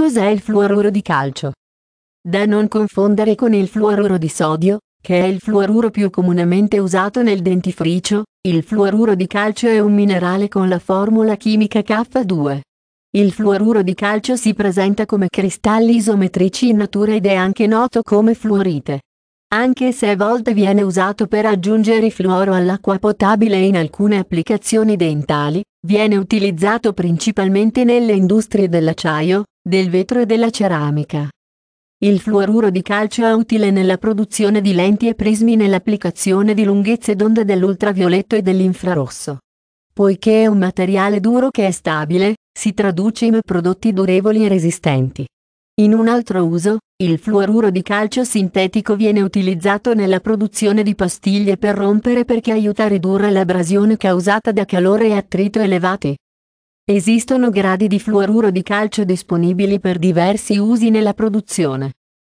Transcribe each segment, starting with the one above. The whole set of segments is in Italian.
Cos'è il fluoruro di calcio? Da non confondere con il fluoruro di sodio, che è il fluoruro più comunemente usato nel dentifricio. Il fluoruro di calcio è un minerale con la formula chimica K2. Il fluoruro di calcio si presenta come cristalli isometrici in natura ed è anche noto come fluorite. Anche se a volte viene usato per aggiungere fluoro all'acqua potabile in alcune applicazioni dentali, viene utilizzato principalmente nelle industrie dell'acciaio, del vetro e della ceramica. Il fluoruro di calcio è utile nella produzione di lenti e prismi, nell'applicazione di lunghezze d'onda dell'ultravioletto e dell'infrarosso. Poiché è un materiale duro che è stabile, si traduce in prodotti durevoli e resistenti. In un altro uso, il fluoruro di calcio sintetico viene utilizzato nella produzione di pastiglie per rompere, perché aiuta a ridurre l'abrasione causata da calore e attrito elevati. Esistono gradi di fluoruro di calcio disponibili per diversi usi nella produzione.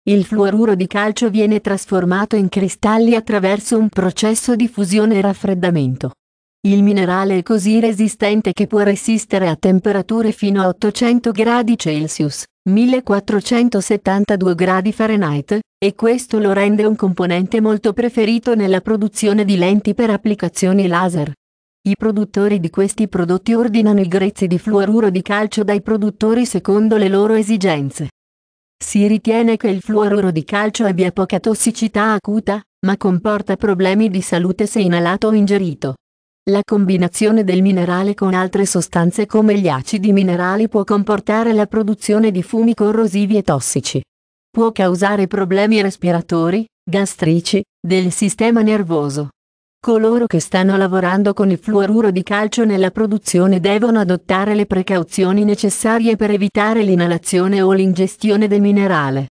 Il fluoruro di calcio viene trasformato in cristalli attraverso un processo di fusione e raffreddamento. Il minerale è così resistente che può resistere a temperature fino a 800 gradi Celsius, 1472 gradi Fahrenheit, e questo lo rende un componente molto preferito nella produzione di lenti per applicazioni laser. I produttori di questi prodotti ordinano i grezzi di fluoruro di calcio dai produttori secondo le loro esigenze. Si ritiene che il fluoruro di calcio abbia poca tossicità acuta, ma comporta problemi di salute se inalato o ingerito. La combinazione del minerale con altre sostanze come gli acidi minerali può comportare la produzione di fumi corrosivi e tossici. Può causare problemi respiratori, gastrici, del sistema nervoso. Coloro che stanno lavorando con il fluoruro di calcio nella produzione devono adottare le precauzioni necessarie per evitare l'inalazione o l'ingestione del minerale.